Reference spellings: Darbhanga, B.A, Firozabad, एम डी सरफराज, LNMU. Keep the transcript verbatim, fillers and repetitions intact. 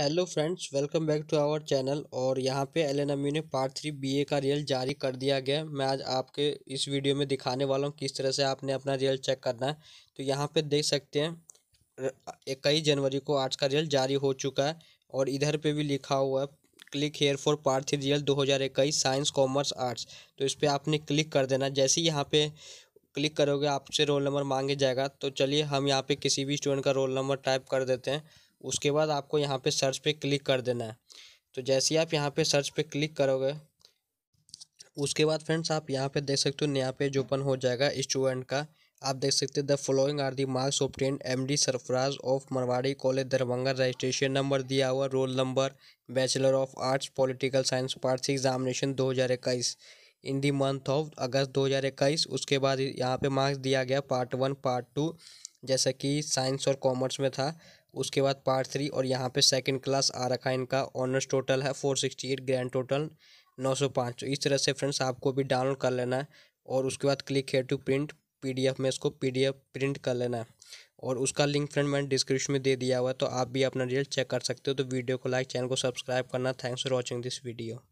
Hello friends, welcome back to our channel. और यहाँ पे एल एन एम यू ने पार्ट थ्री बी ए का रियल जारी कर दिया गया। मैं आज आपके इस वीडियो में दिखाने वाला हूँ किस तरह से आपने अपना रियल चेक करना है। तो यहाँ पे देख सकते हैं इक्कीस जनवरी को आर्ट्स का रियल जारी हो चुका है और इधर पे भी लिखा हुआ है click here for part three रियल दो हज़ार इक्कीस साइंस कॉमर्स आर्ट्स। तो इस पर आपने क्लिक कर देना। जैसे यहाँ पर क्लिक करोगे आपसे रोल नंबर मांगे जाएगा। तो चलिए हम यहाँ पर किसी भी स्टूडेंट का रोल नंबर टाइप कर देते हैं। उसके बाद आपको यहाँ पे सर्च पे क्लिक कर देना है। तो जैसे ही आप यहाँ पे सर्च पे क्लिक करोगे उसके बाद फ्रेंड्स आप यहाँ पे देख सकते हो नया पेज ओपन हो जाएगा स्टूडेंट का। आप देख सकते हो the following are the marks obtained एम डी सरफराज of Marwari college Darbhanga. Registration number दिया हुआ, roll number, bachelor of arts political science part C examination दो हज़ार इक्कीस इन दी मंथ ऑफ अगस्त दो हज़ार इक्कीस। उसके बाद यहाँ पे मार्क्स दिया गया पार्ट वन पार्ट टू जैसा कि साइंस और कॉमर्स में था। उसके बाद पार्ट थ्री और यहाँ पे सेकंड क्लास आ रखा है इनका। ऑनर्स टोटल है four sixty eight, grand total नौ सौ पाँच। तो इस तरह से फ्रेंड्स आपको भी डाउनलोड कर लेना है और उसके बाद click here to print PDF में इसको पीडीएफ प्रिंट कर लेना है। और उसका लिंक फ्रेंड मैंने डिस्क्रिप्शन में दे दिया हुआ है, तो आप भी अपना रियल चेक कर सकते हो। तो वीडियो को लाइक, चैनल को सब्सक्राइब करना। Thanks for watching this video.